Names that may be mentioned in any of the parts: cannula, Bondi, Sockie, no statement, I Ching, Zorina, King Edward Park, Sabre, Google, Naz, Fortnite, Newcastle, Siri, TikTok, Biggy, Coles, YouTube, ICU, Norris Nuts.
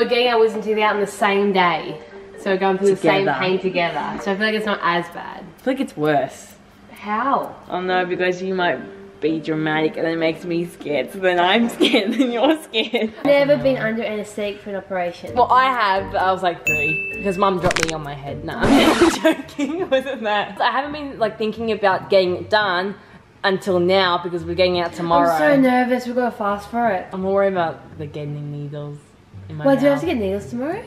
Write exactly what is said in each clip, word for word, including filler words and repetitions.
We're getting our wisdom teeth out on the same day. So we're going through together. the same pain together. So I feel like it's not as bad. I feel like it's worse. How? Oh no, because you might be dramatic and it makes me scared. So then I'm scared, then you're scared. I've never been under anesthetic for an operation. Well, I have, but I was like three. Because mum dropped me on my head. Nah, I'm joking, it wasn't that. I haven't been like thinking about getting it done until now because we're getting out tomorrow. I'm so nervous, we've got to fast for it. I'm worried about the getting needles in my Well, mouth. Do I have to get needles tomorrow?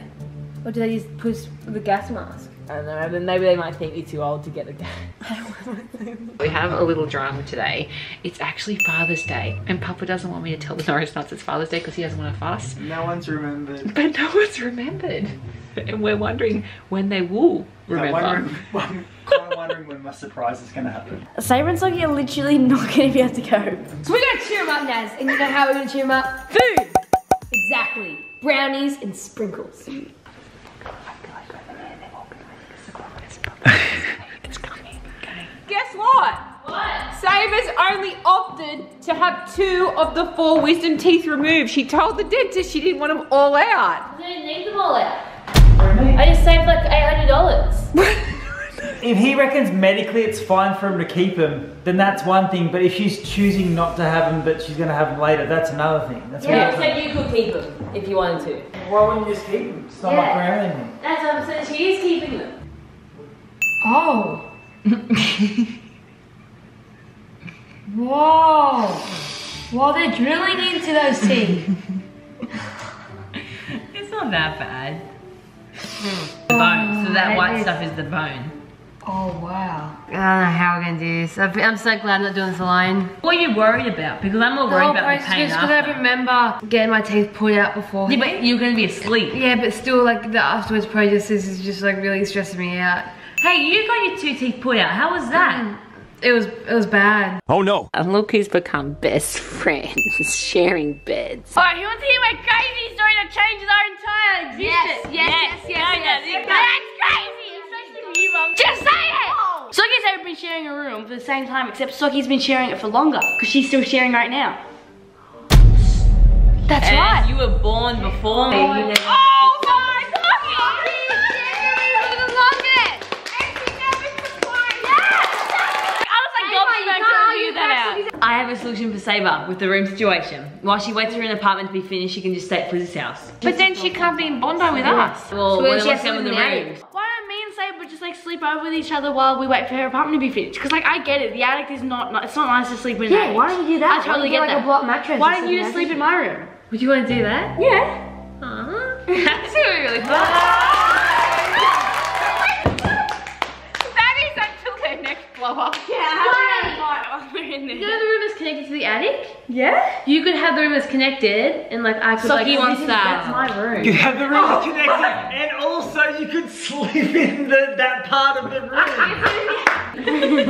Or do they just push the gas mask? I don't know, but maybe they might think you're too old to get the gas. We have a little drama today. It's actually Father's Day. And Papa doesn't want me to tell the Norris Nuts it's Father's Day because he doesn't want to fast. No one's remembered. But no one's remembered. And we're wondering when they will remember. I'm wondering, I'm wondering when my surprise is going to happen. Sabre and Sockie are literally not going to be able to go. So we're going to cheer them up, Naz. And you know how we're going to cheer them up? Food! Exactly. Brownies and sprinkles. Guess what? What? Sabre's only opted to have two of the four wisdom teeth removed. She told the dentist she didn't want them all out. I didn't need them all out. I just saved like eight hundred dollars. If he reckons medically it's fine for him to keep him, then that's one thing. But if she's choosing not to have him, but she's going to have him later, that's another thing. That's yeah, so you could keep him if you wanted to. Why wouldn't you just keep him? It's not yeah. like we're having him. That's what I'm saying. She is keeping them. Oh. Whoa. Whoa, they're drilling into those teeth. It's not that bad. Mm. The bone. So that oh, white stuff is the bone. Oh wow. I don't know how we're gonna do this. I'm so glad I'm not doing this alone. What are you worried about? Because I'm not worried about the pain after. Because I remember getting my teeth pulled out before. Yeah, but you're gonna be asleep. Yeah, but still like the afterwards process is just like really stressing me out. Hey, you got your two teeth pulled out. How was that? Mm. It was it was bad. Oh no. And look who's become best friends, sharing beds. Alright, who wants to hear my crazy story that changes our entire existence? Yes, yes, yes, yes, yes, yes, yes. That's crazy! Especially for you, Mum. Just say it! Oh. Sockie's ever been sharing a room for the same time, except Sockie's been sharing it for longer, because she's still sharing right now. That's and right. You were born before me. Oh, oh my God! I have a solution for Sabre with the room situation. While she waits for an apartment to be finished, she can just stay at Frizz's house. But then she can't be in Bondi with us. Well, so she has to in the room. Why don't me and Sabre just like sleep over with each other while we wait for her apartment to be finished? Because like I get it, the attic is not, it's not nice to sleep in. Yeah, attic. Why don't you do that? I totally get like that. A block mattress. Why don't you just sleep in my room? Would you want to do that? Yeah. Aww. That's gonna be really fun. Blow up. Yeah, how do you know the room is connected to the attic? Yeah. You could have the room that's connected and like I could so like- Sockie wants that. That's my room. You have the room oh, connected fuck. and also you could sleep in the, that part of the room.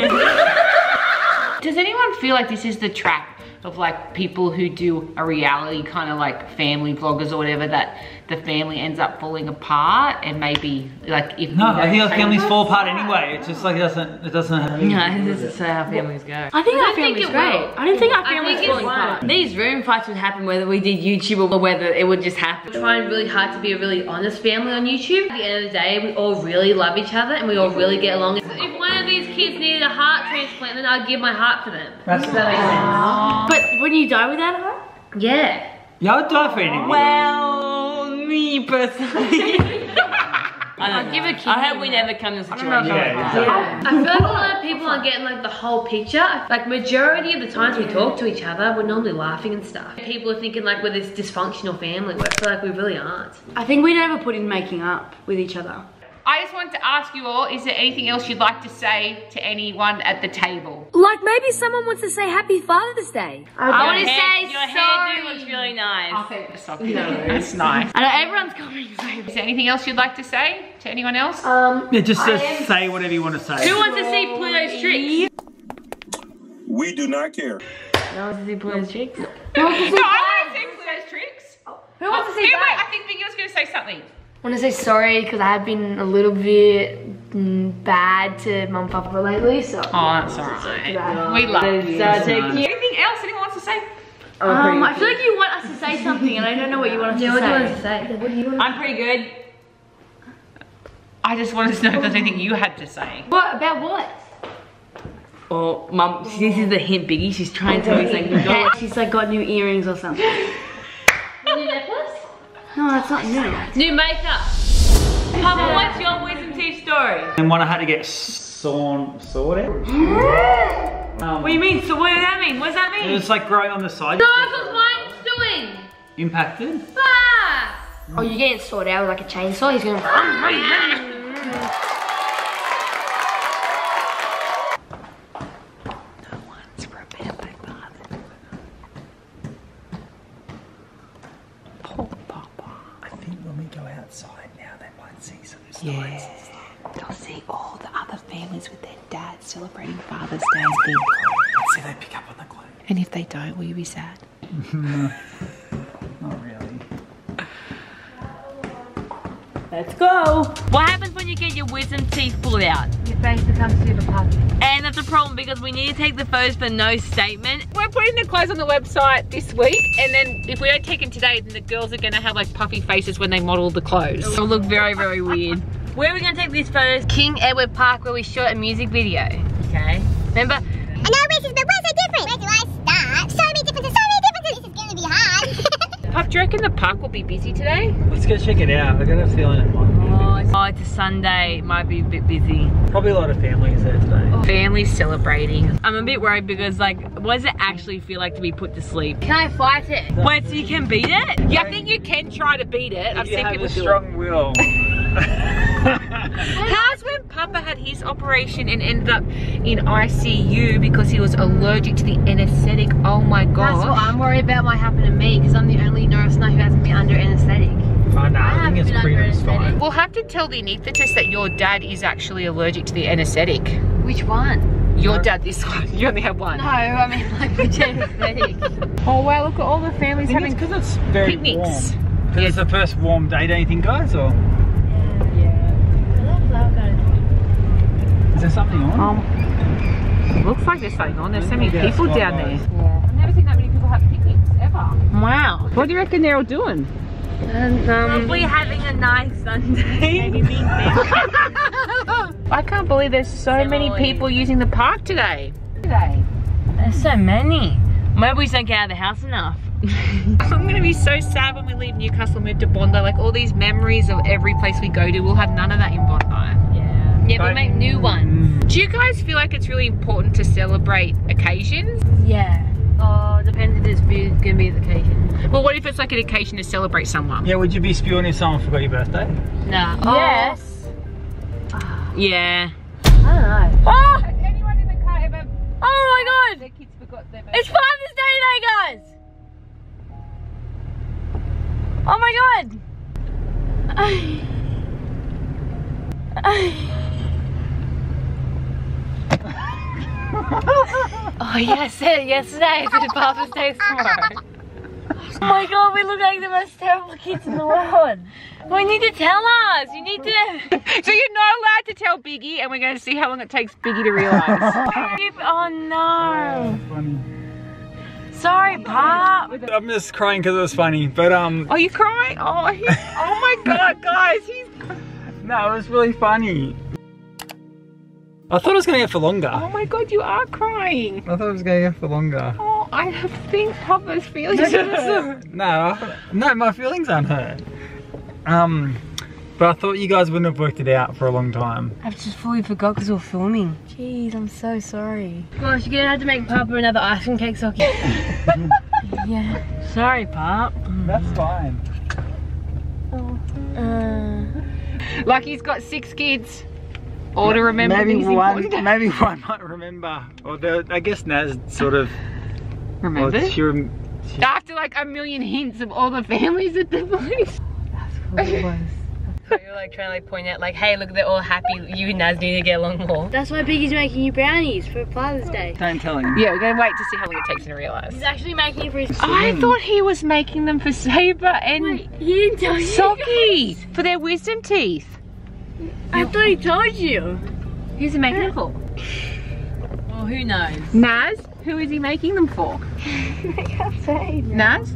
Does anyone feel like this is the trap of like people who do a reality kind of like family vloggers or whatever that the family ends up falling apart and maybe like if no I think our families fall apart anyway. It's just like it doesn't it doesn't happen. No, this is how families go. I think our family's great. I don't think our family's falling apart. These room fights would happen whether we did YouTube or whether it would just happen. We're trying really hard to be a really honest family on YouTube. At the end of the day, we all really love each other and we all really get along. If one of these kids needed a heart transplant, then I'd give my heart for them. That's that makes sense. But wouldn't you die without her? Yeah. Yeah, I would die for anything. Well, me personally. I don't I'll know. give a kid. I hope we never come to a situation. I, yeah, yeah. I feel like a lot of people aren't getting like the whole picture. Like majority of the times we talk to each other, we're normally laughing and stuff. People are thinking like we're this dysfunctional family, but I feel like we really aren't. I think we never put in making up with each other. I just wanted to ask you all, is there anything else you'd like to say to anyone at the table? Like maybe someone wants to say Happy Father's Day. Okay. I want to say your sorry. Your hairdo looks really nice. I think it's okay. No, it's nice. I know everyone's commenting. Is there anything else you'd like to say to anyone else? Um, yeah, just uh, say whatever you want to say. Who wants to see Pluto's tricks? We do not care. No one wants to see Pluto's tricks? No, no I want to see Pluto's tricks. Who wants to see that? I think Biggy was going to say something. I want to say sorry because I have been a little bit mm, bad to Mum and Papa lately. So oh, that's alright. We love you. So, so cute. Anything else anyone wants to say? Oh, um, I feel like you want us to say something and I don't know what you want us yeah, to say. Yeah, what do you want to say? You want to I'm pretty good. I just wanted to know if there's anything you had to say. What? About what? Oh, Mum, see, this is the hint, Biggy. She's trying to tell me something. Got, she's like got new earrings or something. New necklace? No, that's not new. New makeup. Papa, what's your wisdom teeth story? And when I had to get sawn, sawed out. Um, what do you mean? So what does that mean? What does that mean? It's like growing on the side. No, that's what mine's doing. Impacted? Ah. Oh, you get it sorted out with like a chainsaw. He's going to... No one's remembered Marvin. Poor Papa. I think when we go outside now, they might see some signs. Yeah. They'll see all the other families with their dads celebrating Father's Day as big. See, they pick up on the clue. And if they don't, will you be sad? Not really. Let's go. What happens when you get your wisdom teeth pulled out? Your face becomes super puffy. And that's a problem because we need to take the photos for no statement. We're putting the clothes on the website this week, and then if we don't take them today, then the girls are gonna have like puffy faces when they model the clothes. It'll look very, very weird. Where are we gonna take these photos? King Edward Park, where we shot a music video. Okay. Remember? I know this is the where's so different. Where do I start? So many differences, so many differences. This is gonna be hard. Puff, do you reckon the park will be busy today? Let's go check it out. I got a feeling it might be. Oh, it's, oh, it's a Sunday. It might be a bit busy. Probably a lot of families there today. Oh. Families celebrating. I'm a bit worried because, like, what does it actually feel like to be put to sleep? Can I fight it? No. Wait, so you can beat it? Yeah, I think you can try to beat it. I've seen people do it. You have a strong will. How's when Papa had his operation and ended up in I C U because he was allergic to the anesthetic? Oh my god. That's what I'm worried about might happen to me because I'm the only Norris Nut who hasn't been under anesthetic. Oh no, I, I think it's pretty much fine. We'll have to tell the anaesthetist that your dad is actually allergic to the anesthetic. Which one? Your no. dad, this one. You only have one. No, I mean like which anesthetic? Oh wow, look at all the families having picnics. Because it's very warm. Because yeah. It's the first warm day, don't you think, guys? Or? Is there something on? Um, it looks like there's something on. There's so many people down there. Yeah. I've never seen that many people have picnics, ever. Wow. What do you reckon they're all doing? And, um, probably having a nice Sunday. Maybe being I can't believe there's so They're many people in. using the park today. Today. There's so many. Maybe we just don't get out of the house enough. I'm gonna be so sad when we leave Newcastle and move to Bondi. Like all these memories of every place we go to, we'll have none of that in Bondi. Yeah, but we make new ones. Do you guys feel like it's really important to celebrate occasions? Yeah. Oh, depends if this food's gonna be an occasion. Well, what if it's like an occasion to celebrate someone? Yeah, would you be spewing if someone forgot your birthday? No. Oh. Yes. Oh. Yeah. I don't know. Oh! Has anyone in the car ever... Oh my god! Their kids forgot their birthday. It's Father's Day today, guys! Oh my god! I... I... Oh yes, yesterday we did Father's Day tomorrow. Oh my god, we look like the most terrible kids in the world. We need to tell us, you need to. So you're not allowed to tell Biggy and we're going to see how long it takes Biggy to realise. Oh no. So funny. Sorry, Pop. I'm just crying because it was funny, but um. Are you crying? Oh, he's... oh my god, guys. He's... No, it was really funny. I thought it was going to go for longer. Oh my god, you are crying. I thought it was going to go for longer. Oh, I have things, Papa's feelings are No, no, my feelings aren't hurt. Um, but I thought you guys wouldn't have worked it out for a long time. I've just fully forgot because we're filming. Jeez, I'm so sorry. Gosh, you're going to have to make Papa another ice cream cake, Sockie. Yeah. Sorry, Pop. That's fine. Oh. Uh... Like he's got six kids. Or to remember maybe one, maybe one might remember. Or the, I guess Naz sort of remembers. She rem she After like a million hints of all the families at the place. That's what it was. So you're like trying to like point out like, hey, look, they're all happy. You and Naz need to get along more. That's why Biggy's making you brownies for Father's Day. Don't tell him. Yeah, we're gonna wait to see how long it takes him to realise. He's actually making it for his. I thought he was making them for Sabre and Wait, he didn't tell Sockie you for their wisdom teeth. I thought he told you. He's a magnet. Oh, who knows? Naz, Who is he making them for? I can't say. Naz?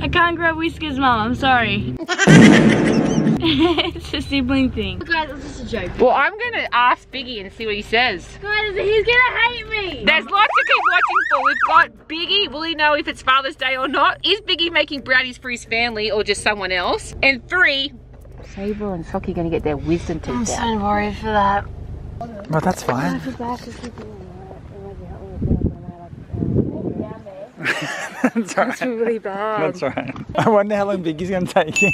I can't grow whiskers, Mum. I'm sorry. It's a sibling thing. Guys, it's just a joke. Well, I'm gonna ask Biggy and see what he says. Guys, he's gonna hate me. There's lots to keep watching for. We've got Biggy. Will he know if it's Father's Day or not? Is Biggy making brownies for his family or just someone else? And three, Sabre and Sockie are gonna get their wisdom teeth out. I'm so worried for that. Well, that's fine. That's right. That's really bad. That's right. I wonder how long Biggy's gonna take you.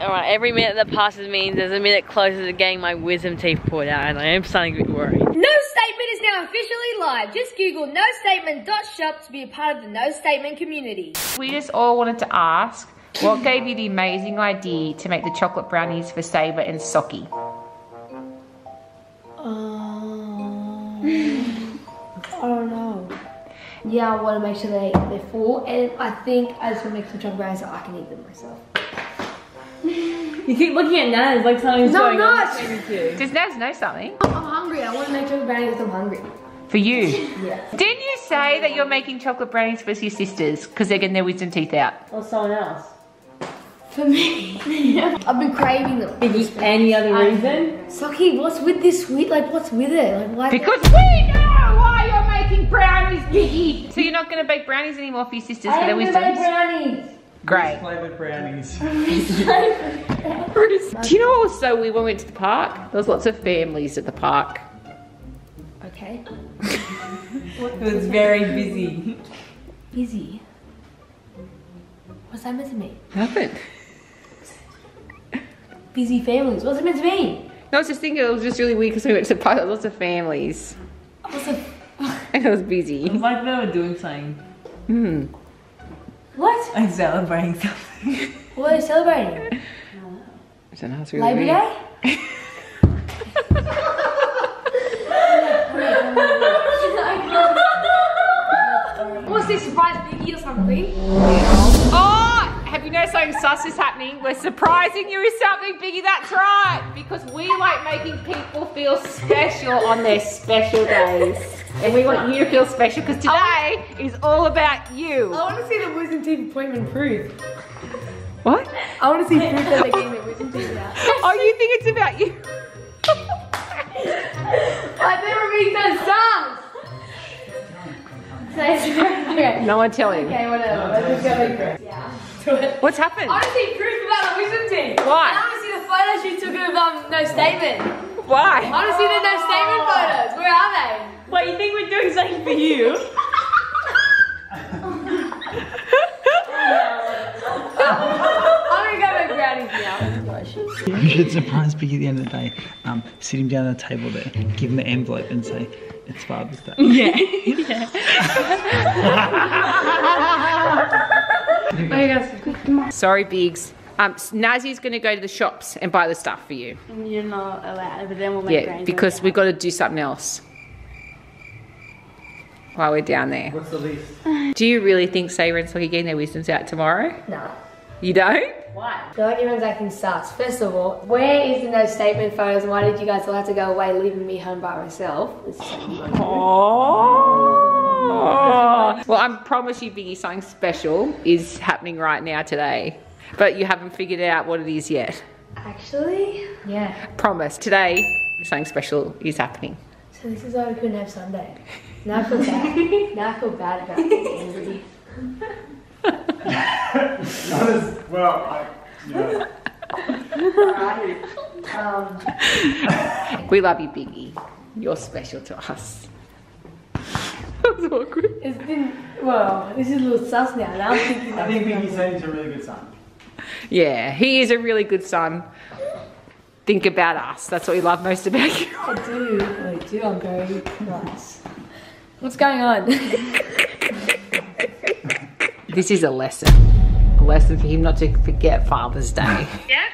Alright, every minute that passes means there's a minute closer to getting my wisdom teeth pulled out, and I am starting to be worried. No Statement is now officially live. Just Google no statement dot shop to be a part of the No Statement community. We just all wanted to ask, what gave you the amazing idea to make the chocolate brownies for Sabre and Sockie? Um, I don't know. Yeah, I want to make sure they, they're full, and I think I just want to make some chocolate brownies so I can eat them myself. You keep looking at Naz like something's no, going not. on with you. Does Naz know something? I'm hungry. I want to make chocolate brownies because I'm hungry. For you? Yeah. Didn't you say that you're making chocolate brownies for your sisters because they're getting their wisdom teeth out? Or someone else? For me. I've been craving them. Biggie, any other reason? Sockie, what's with this sweet? Like, what's with it? Like, why? Because we know why you're making brownies, Biggie. So you're not going to bake brownies anymore for your sisters I for their wisdom? I brownies. Great. Flavoured brownies. Do you know what was so weird when we went to the park? There was lots of families at the park. Okay. It was very busy. Busy? What's that meant to me? Nothing. Busy families. What's it meant to me? No, I was just thinking it was just really weird because we went to the park. There was lots of families. Lots of... And it was busy. It was like they were doing something. Hmm. What? I'm celebrating something. What are you celebrating? I don't know, it's really Labor weird. Day? What's this, surprise Biggy or something? Oh, have you noticed something sus is happening? We're surprising you with something, Biggy, that's right. Because we like making people feel special on their special days. And we want you to feel special because today oh. is all about you. I want to see the wisdom teeth appointment proof. What? I want to see proof that they're getting their wisdom teeth out. Oh, you think it's about you? I've never been so sad. No one tell him. Okay, whatever. Let's just go with it. Yeah. What's happened? I want to see proof about the wisdom teeth. Why? And I want to see the photos you took of um, No Statement. Why? I want to see the No Statement photos. Where are they? What, you think we're doing something for you? I'm gonna go brownies now. You should surprise Biggy at the end of the day. Um, sit him down at the table there, give him the envelope and say, it's Father's Day. Yeah, yeah. Sorry, Biggs. Um, Nazi's going to go to the shops and buy the stuff for you. You're not allowed, but then we'll make yeah, because we've got to do something else while we're down there. What's the least? Do you really think Sabre and Sockie getting their wisdoms out tomorrow? No. You don't? Why? They're like, everyone's acting sus. First of all, where is the No Statement photos? Why did you guys all have to go away leaving me home by myself? Oh. Well, I promise you, Biggy, something special is happening right now today. But you haven't figured out what it is yet. Actually? Yeah. Promise. Today, something special is happening. So this is why we couldn't have Sunday. Now I feel bad. Now I feel bad about being angry. Not as well. I, yeah. um. We love you, Biggy. You're special to us. That's awkward. It's been well. This is a little sus now. now I'm thinking I think Biggy's saying he's a really good son. Yeah, he is a really good son. Think about us. That's what we love most about you. I do. I do. I'm very nice. What's going on? This is a lesson. A lesson for him not to forget Father's Day. Yeah?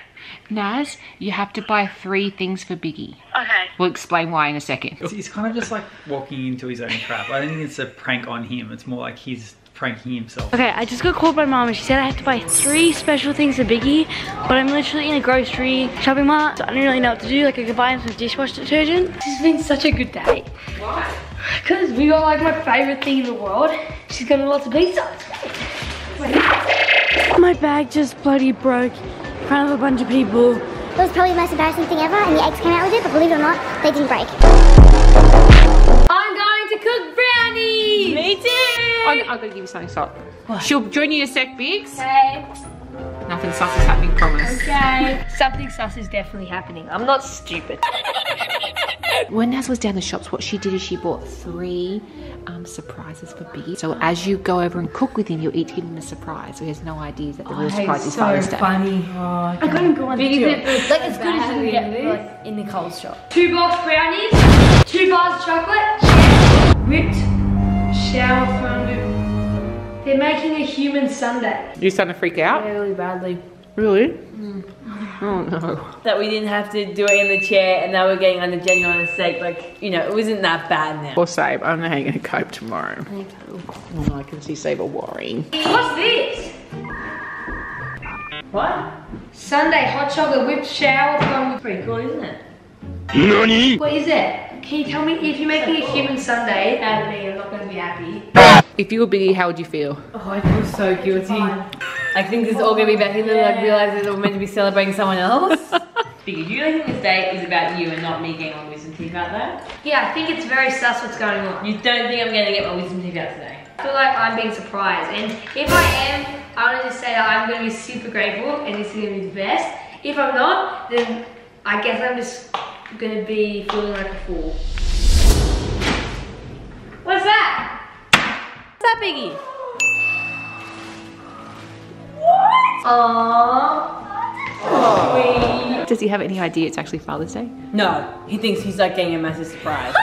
Naz, you have to buy three things for Biggy. Okay. We'll explain why in a second. He's kind of just like walking into his own trap. I don't think it's a prank on him. It's more like he's pranking himself. Okay, I just got called by Mum and she said I have to buy three special things for Biggy, but I'm literally in a grocery shopping mart, so I don't really know what to do. Like, I could buy him some dishwasher detergent. This has been such a good day. Why? Because we got like my favorite thing in the world. She's got lots of pizza. My bag just bloody broke in front of a bunch of people. It was probably the most embarrassing thing ever, and the eggs came out with it, but believe it or not, they didn't break. I'm going to cook brownies! Me too! I'm, I'm going to give you something soft. She'll join you in a sec, Biggs. Okay. Nothing sus is happening, promise. Okay. Something sus is definitely happening. I'm not stupid. When Naz was down the shops, what she did is she bought three um, surprises for Biggy. So as you go over and cook with him, you'll each give him a surprise. So he has no idea that the real surprise is Father's Day. Oh, funny. I couldn't go on the deal. Like as good as you can get like, in the Coles shop. Two box brownies, two bars of chocolate, whipped shower fondue. They're making a human sundae. You're starting to freak out? Really badly. Really? Mm. Oh no. That we didn't have to do it in the chair and now we're getting under genuine mistake. Like, you know, it wasn't that bad now. Or Sabre, I don't know how you're going to cope tomorrow. Okay. Oh no, I can see Sabre worrying. What's this? What? Sunday hot chocolate whipped shower fondue. Pretty cool, isn't it? NANI? What is it? Can you tell me, if you're making so cool. a human sundae out of me, I'm not going to be happy. If you were Biggy, how would you feel? Oh, I feel so guilty. I think this is all going to be back in there, like realising that we're meant to be celebrating someone else. Biggy, do you think this day is about you and not me getting my wisdom teeth out there? Yeah, I think it's very sus what's going on. You don't think I'm going to get my wisdom teeth out today? I feel like I'm being surprised, and if I am, I want to just say that I'm going to be super grateful and this is going to be the best. If I'm not, then I guess I'm just going to be feeling like a fool. What's that? What's that, Biggy? Aww. Does he have any idea it's actually Father's Day? No. He thinks he's like getting a massive surprise.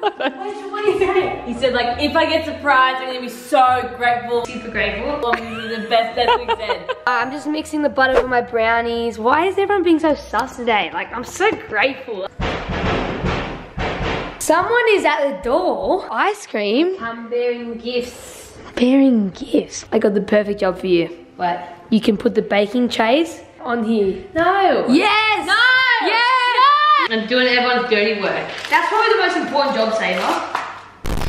What did he say? He said like, if I get surprised, I'm gonna be so grateful. Super grateful. This is the best that's what he said. I'm just mixing the butter with my brownies. Why is everyone being so sus today? Like, I'm so grateful. Someone is at the door. Ice cream. I'm bearing gifts. Bearing gifts? I got the perfect job for you. What? You can put the baking trays on here. No! Yes! No! Yes! No! I'm doing everyone's dirty work. That's probably the most important job, Sabre.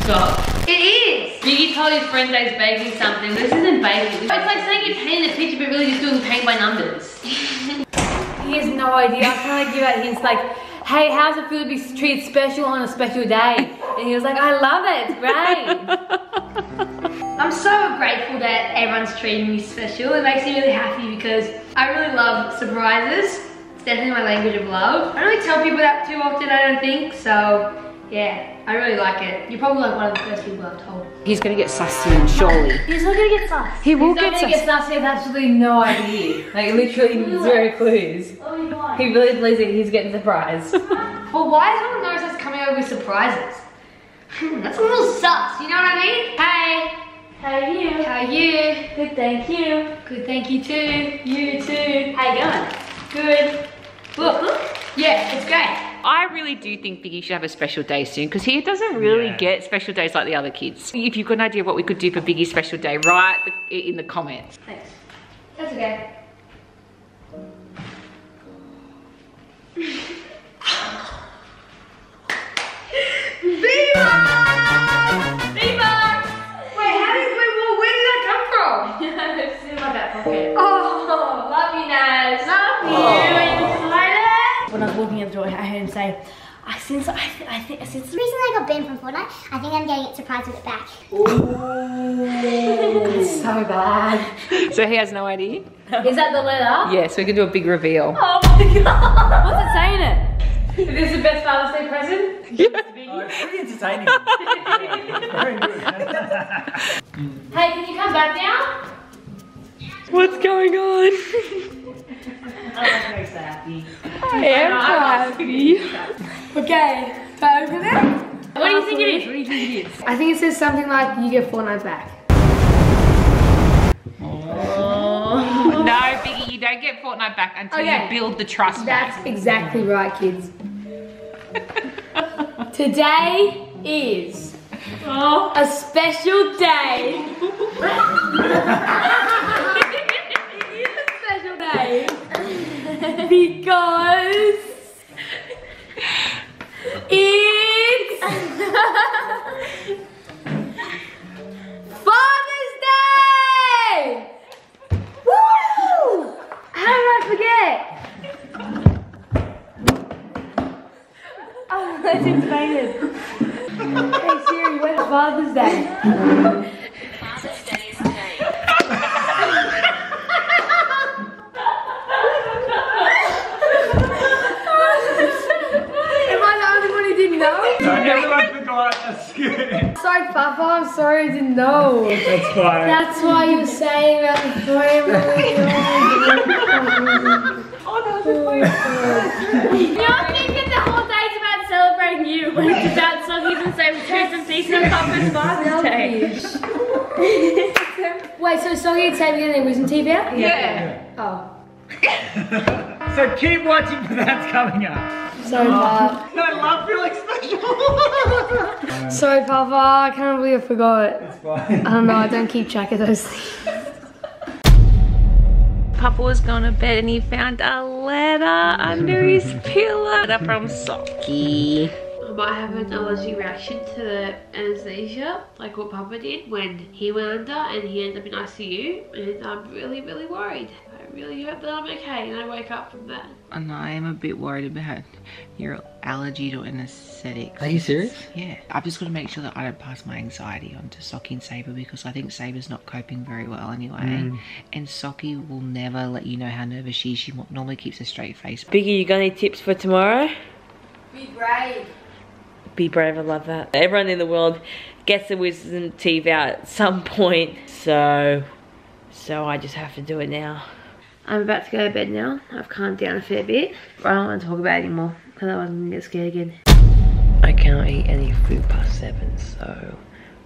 Stop. It is! Biggy told his friend that he's baking something. This isn't baking. It's like saying you're painting a picture, but really just doing paint by numbers. He has no idea. I'm trying to give out hints like, hey, how's it feel to be treated special on a special day? And he was like, I love it, it's great. I'm so grateful that everyone's treating me special. It makes me really happy because I really love surprises. It's definitely my language of love. I don't really tell people that too often, I don't think. So yeah, I really like it. You're probably like one of the first people I've told. He's gonna get sus soon, surely. He's not gonna get sus. He will He's get, not gonna sus. get sus. He has absolutely no idea. Like literally zero clues. Oh my God. He really believes that he's getting surprised. Well, why is no one knows that's coming over with surprises? That's a little sus, you know what I mean? Hey. How are you? How are you? Good, thank you. Good, thank you too. You too. How you going? Good. Look, look. Yeah, it's great. I really do think Biggy should have a special day soon because he doesn't really yeah. get special days like the other kids. If you've got an idea of what we could do for Biggy's special day, write the, in the comments. Thanks. That's okay. Viva! Oh, love you, Naz. Love you. Are you excited? When I was walking out the door, I heard him say, I since I think I think since the reason I got banned from Fortnite, I think I'm getting it surprised with it back. Ooh, that's so bad. So he has no idea. Is that the letter? Yeah, so we can do a big reveal. Oh my God. What's it saying it? Is this the best Father's Day present? Yeah. Oh, it's pretty entertaining. Very good. Hey, can you come back now? What's going on? I'm so happy. I am happy. Okay, so open it. What do you think it is? What do you think it is? I think it says something like, you get Fortnite back. Oh. No, Biggy, you don't get Fortnite back until okay. you build the trust That's back. exactly right, kids. Today is oh. a special day. Because it's forget. Oh, that's invaded. Hey Siri, when's Father's Day? Father's Day is today. Am I the only one who didn't know? No, everyone forgot a scoot. Sorry, Papa. I'm sorry I didn't know. That's fine. That's why you were saying about the family. You're thinking the whole day's about celebrating you when it's about Sockie's and Sabre's Christmas Feast and Papa's Father's Day. Wait, so Sockie and Sabre getting their wisdom teeth out? Yeah. Oh. So keep watching for that's coming up. So oh. Far. No, love feeling special. Sorry, Papa, I can't believe I forgot. It's fine. I don't know, I don't keep track of those things. Papa was going to bed and he found a letter under his pillow. Letter from Sockie. I might have an allergic reaction to the anesthesia, like what Papa did when he went under and he ended up in I C U. And I'm really, really worried. I really hope that I'm okay and I wake up from that. And I am a bit worried about your allergy to anesthetics. Are you serious? Yeah. I've just got to make sure that I don't pass my anxiety on to Sockie and Sabre because I think Sabre's not coping very well anyway. Mm. And Sockie will never let you know how nervous she is. She normally keeps a straight face. Biggy, you got any tips for tomorrow? Be brave. Be brave, I love that. Everyone in the world gets the wisdom teeth out at some point. So, so I just have to do it now. I'm about to go to bed now. I've calmed down a fair bit. I don't want to talk about it anymore because I wasn't going to get scared again. I cannot eat any food past seven, so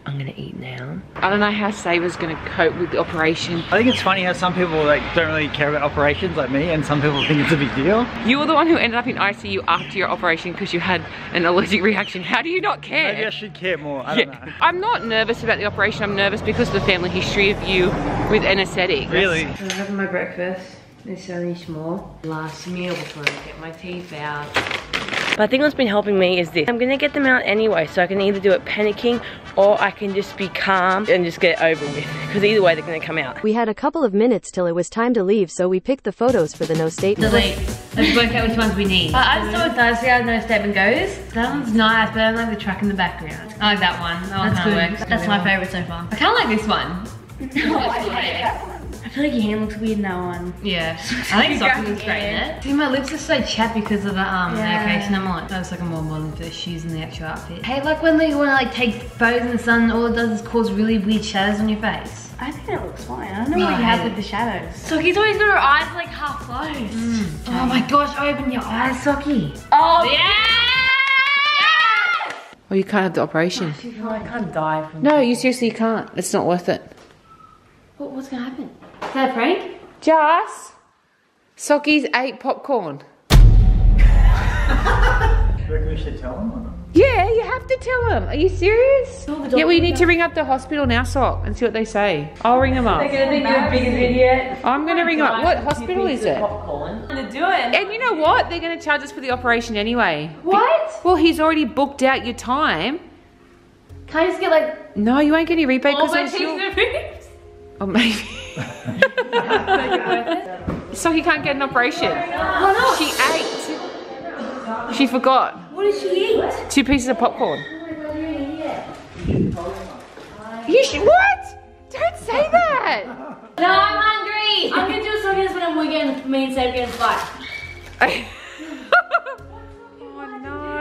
I'm going to eat now. I don't know how Sabre's going to cope with the operation. I think it's funny how some people like don't really care about operations like me and some people think it's a big deal. You were the one who ended up in I C U after your operation because you had an allergic reaction. How do you not care? Maybe I should care more. I don't yeah. know. I'm not nervous about the operation. I'm nervous because of the family history of you with anesthetic. Really? I'm having my breakfast. It's only small. Last meal before I get my teeth out. But I think what's been helping me is this. I'm gonna get them out anyway, so I can either do it panicking or I can just be calm and just get it over with. Because either way, they're gonna come out. We had a couple of minutes till it was time to leave, so we picked the photos for the no statement. Delete. Let's work out which ones we need. Uh, I just saw it does, see how no statement goes. That one's nice, but I don't like the truck in the background. I like that one. That one kind of works. That's my favourite so far. I kind of like this one. No, I hate that one. I feel like your hand looks weird in that one. Yeah. I think Sockie looks great in it. See, my lips are so chapped because of the um, yeah. location. I'm like, that's like a more modern for the shoes and the actual outfit. Hey, like when you want to like take photos in the sun, all it does is cause really weird shadows on your face. I think it looks fine. I don't know no. what you have with the shadows. Sockie's always got her eyes like half closed. Mm. Oh my gosh, open your eyes, Sockie. Oh, yeah! Yes! Well, you can't have the operation. Oh, I can't die from No, that. You seriously can't. It's not worth it. What, what's gonna happen? Is that a prank? Just Sockie's ate popcorn. Do you reckon we should tell them or not? Yeah, you have to tell them. Are you serious? Oh, yeah, we need to ring up the hospital now, Sock, and see what they say. I'll ring them up. They're gonna think you're a big idiot. I'm gonna ring up. What hospital is it? Popcorn. I'm gonna do it. And you know what? They're gonna charge us for the operation anyway. What? Be well, he's already booked out your time. Can I just get like? No, you won't get any rebate because I'm still. Or maybe. So he can't get an operation. Why not? She ate. She forgot. What did she eat? Two pieces of popcorn. You should. What? Don't say that. No, I'm hungry. I'm gonna do a song when we're getting me and Sabre getting flight.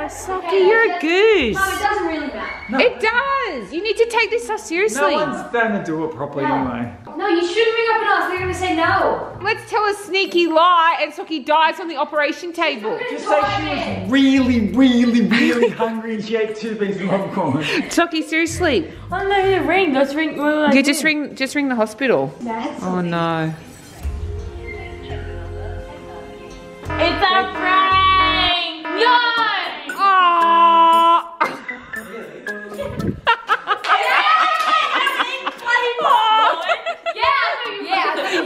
Sockie, okay, you're a goose. No, it doesn't really matter. No. It does. You need to take this so seriously. No one's going to do it properly no. anyway. No, you shouldn't ring up and ask. They're going to say no. Let's tell a sneaky lie and Sockie dies on the operation table. Just say she was really, really, really hungry and she ate two pieces of popcorn. Sockie, seriously. I don't know who to ring. Let's ring. What yeah, just ring. Just ring the hospital. That's oh no. It's a prank. No.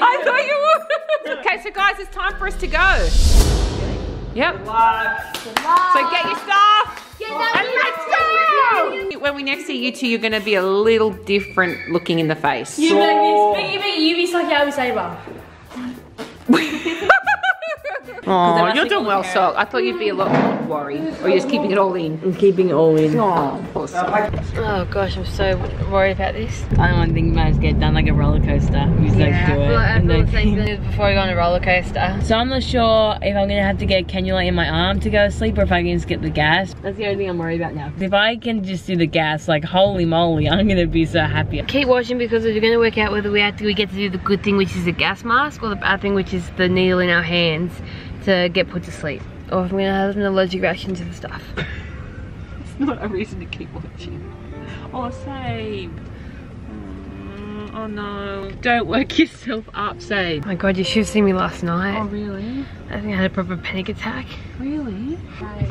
I thought you would. Okay, so guys, it's time for us to go. Yep. Good luck. Good luck. So get your stuff get and let's go. When we next see you two, you're going to be a little different looking in the face. You so... be like this. You be, you be Sockie, I'll be Sabre. Oh, you're doing well, Sock. I thought you'd be a lot more worried. Or you're just keeping it all in? I'm keeping it all in. Oh, awesome. Oh gosh, I'm so worried about this. I don't want to think about it to get done like a roller coaster. We just yeah, don't do I feel, it. I feel the same thing before I go on a roller coaster. So I'm not sure if I'm going to have to get a cannula in my arm to go to sleep or if I can just get the gas. That's the only thing I'm worried about now. If I can just do the gas, like holy moly, I'm going to be so happy. Keep watching because we're going to work out whether we have to, we get to do the good thing, which is the gas mask, or the bad thing, which is the needle in our hands to get put to sleep. Or if I'm gonna have an allergic reaction to the stuff. It's not a reason to keep watching. Oh, Sabe. Mm, oh no. Don't work yourself up, Sabe. Oh my god, you should have seen me last night. Oh really? I think I had a proper panic attack. Really?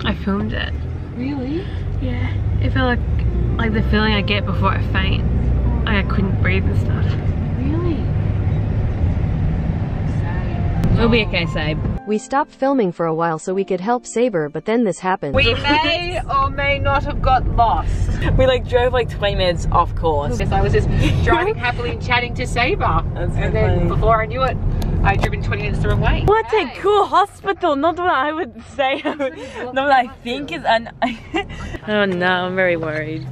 I filmed it. Really? Yeah. It felt like, like the feeling I get before I faint. Like I couldn't breathe and stuff. Really? Sabe. It'll be okay, Sabe. We stopped filming for a while so we could help Sabre, but then this happened. We may or may not have got lost. We like drove like twenty minutes off course. Yes, I was just driving happily and chatting to Sabre. That's and so then funny. Before I knew it, I driven twenty minutes the wrong way. What hey. a cool hospital. Not what I would say, I would, not what I think is an... Oh no, I'm very worried.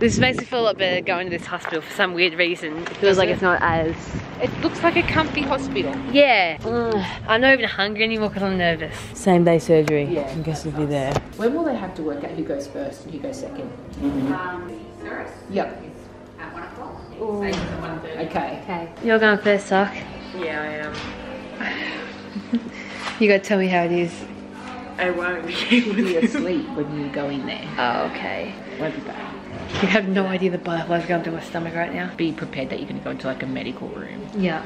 This makes me feel a lot better going to this hospital for some weird reason. It feels like it's not as... It looks like a comfy hospital. Yeah. Mm. I'm not even hungry anymore because I'm nervous. Same day surgery. Yeah. I guess we'll be there. When will they have to work out who goes first and who goes second? Mm-hmm. Um, Norris? Yep. At one o'clock. Okay. Okay. You're going first, Sock? Yeah, I am. You gotta tell me how it is. I won't. You'll be asleep when you go in there. Oh, okay. Won't be bad. You have no idea the butterflies going through my stomach right now. Be prepared that you're going to go into like a medical room. Yeah.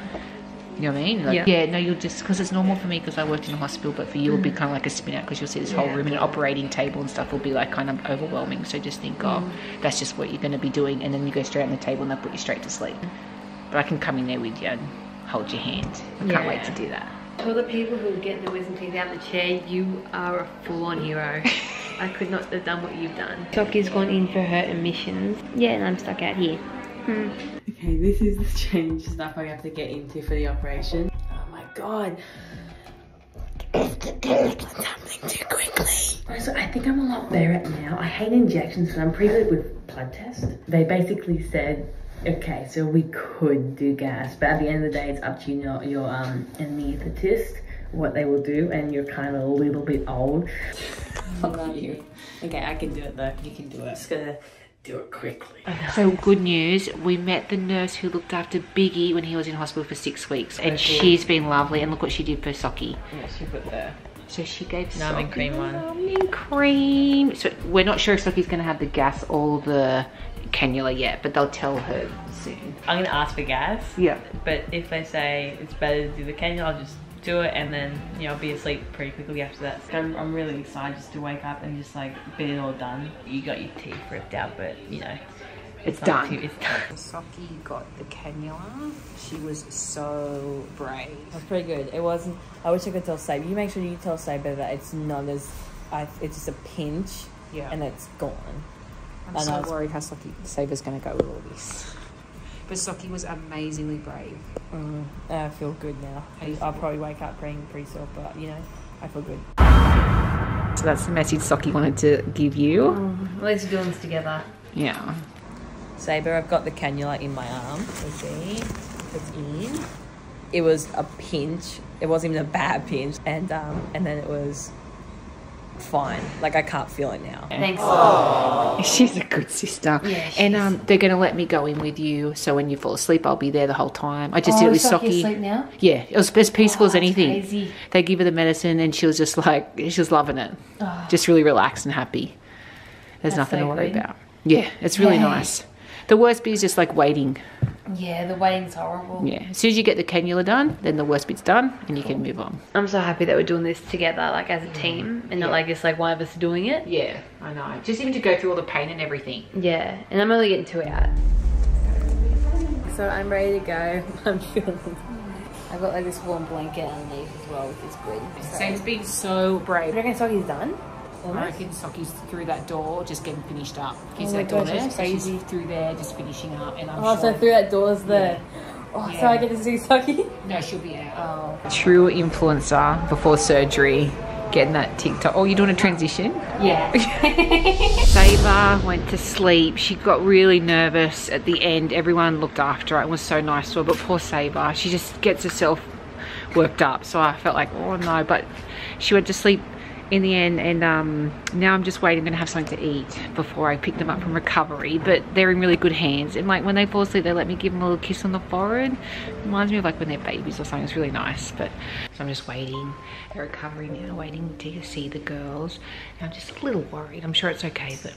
You know what I mean? Like, yeah. Yeah, no, you'll just, because it's normal for me because I worked in a hospital, but for you it'll be kind of like a spin out because you'll see this yeah. whole room and an operating table and stuff will be like kind of overwhelming. So just think, oh, mm. that's just what you're going to be doing. And then you go straight on the table and they'll put you straight to sleep. But I can come in there with you and hold your hand. I yeah. can't wait to do that. For the people who get the wisdom teeth out of the chair, you are a full-on hero. I could not have done what you've done. Sockie's gone in for her emissions. Yeah, and I'm stuck out here. Hmm. Okay, this is the change stuff I have to get into for the operation. Oh my god. I've done something too quickly. So I think I'm a lot better at now. I hate injections because I'm preloaded with blood tests. They basically said, okay, so we could do gas, but at the end of the day, it's up to you, your, your um, anaesthetist, what they will do, and you're kind of a little bit old. Fuck you. Okay, I can do it though. You can do it. I'm just gonna do it quickly. Okay. So good news, we met the nurse who looked after Biggy when he was in hospital for six weeks, and okay. she's been lovely. And look what she did for Sockie. Yeah, she put there. So she gave Sockie cream one. Numbing cream. So we're not sure if Sockie's gonna have the gas or the cannula yet, but they'll tell her soon. I'm gonna ask for gas. Yeah. But if they say it's better to do the cannula, I'll just do it, and then you know I'll be asleep pretty quickly after that. So I'm, I'm really excited just to wake up and just like get it all done. You got your teeth ripped out, but you know it's, it's done. Too, it's done. Sockie got the cannula. She was so brave. That's pretty good. It wasn't. I wish I could tell Sabre. You make sure you tell Sabre that it's not as. I, it's just a pinch. Yeah. And it's gone. I'm and so I was worried how Sockie Sabre's going to go with all this. But Sockie was amazingly brave. Mm, I feel good now. I'll probably wake up being pretty sore, but you know, I feel good. So that's the message Sockie wanted to give you. Mm, at least we're doing this together. Yeah. Sabre, I've got the cannula in my arm. Let's see. It's in. It was a pinch. It wasn't even a bad pinch. And um, and then it was fine. Like I can't feel it now. Thanks. Aww. She's a good sister. Yeah, and um, they're going to let me go in with you. So when you fall asleep, I'll be there the whole time. I just oh, did it with Sockie. Asleep now? Yeah, it was as peaceful oh, as anything. Crazy. They give her the medicine, and she was just like she was loving it. Oh. Just really relaxed and happy. There's that's nothing so to worry good. About. Yeah, it's really yeah. nice. The worst bit is just like waiting. Yeah, the waiting's horrible. Yeah, as soon as you get the cannula done, then the worst bit's done and you can move on. I'm so happy that we're doing this together, like as a team, and yeah. not like just like one of us doing it. Yeah, I know. Just even to go through all the pain and everything. Yeah, and I'm only getting two out. So I'm ready to go. I'm feeling. I've got like this warm blanket underneath as well, which is good. So. Sam's been so brave. Do you reckon Sockie's done? I reckon Sockie's through that door, just getting finished up. He's oh that door gosh, there, so she's through there, just finishing up. And I'm oh, sure so through that door's there. Yeah. Oh, yeah. So I get to see Sockie? No, she'll be out. Oh. True influencer before surgery. Getting that TikTok. Oh, you're doing a transition? Yeah. Sabre went to sleep. She got really nervous at the end. Everyone looked after her and was so nice to her. But poor Sabre, she just gets herself worked up. So I felt like, oh no. But she went to sleep in the end, and um, now I'm just waiting. I'm gonna have something to eat before I pick them up from recovery. But they're in really good hands. And like when they fall asleep, they let me give them a little kiss on the forehead. Reminds me of like when they're babies or something. It's really nice. But so I'm just waiting. They're recovering now, waiting to see the girls. And I'm just a little worried. I'm sure it's okay, but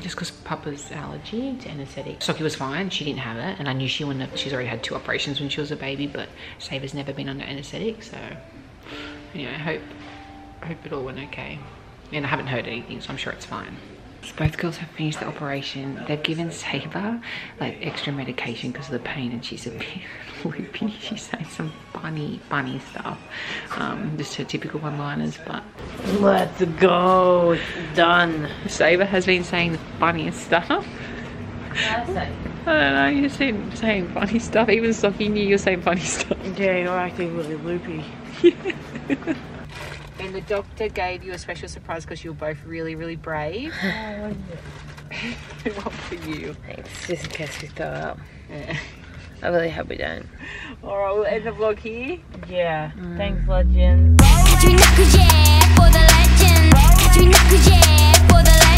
just because Papa's allergy to anaesthetic. Sockie was fine. She didn't have it, and I knew she wouldn't have. She's already had two operations when she was a baby, but Sabre's never been under anaesthetic. So anyway, I hope. I hope it all went okay. And I haven't heard anything, so I'm sure it's fine. Both girls have finished the operation. They've given Sabre like extra medication because of the pain, and she's a bit loopy. She's saying some funny, funny stuff. Um, just her typical one-liners, but... Let's go, it's done. Sabre has been saying the funniest stuff. I don't know, you're saying, saying funny stuff. Even Sockie knew you were saying funny stuff. Yeah, you're acting really loopy. Yeah. And the doctor gave you a special surprise because you were both really, really brave. Oh, I it. What for you? Thanks, just in case we throw up. Yeah. I really hope we don't. Alright, we'll end the vlog here. Yeah. Mm. Thanks, legends.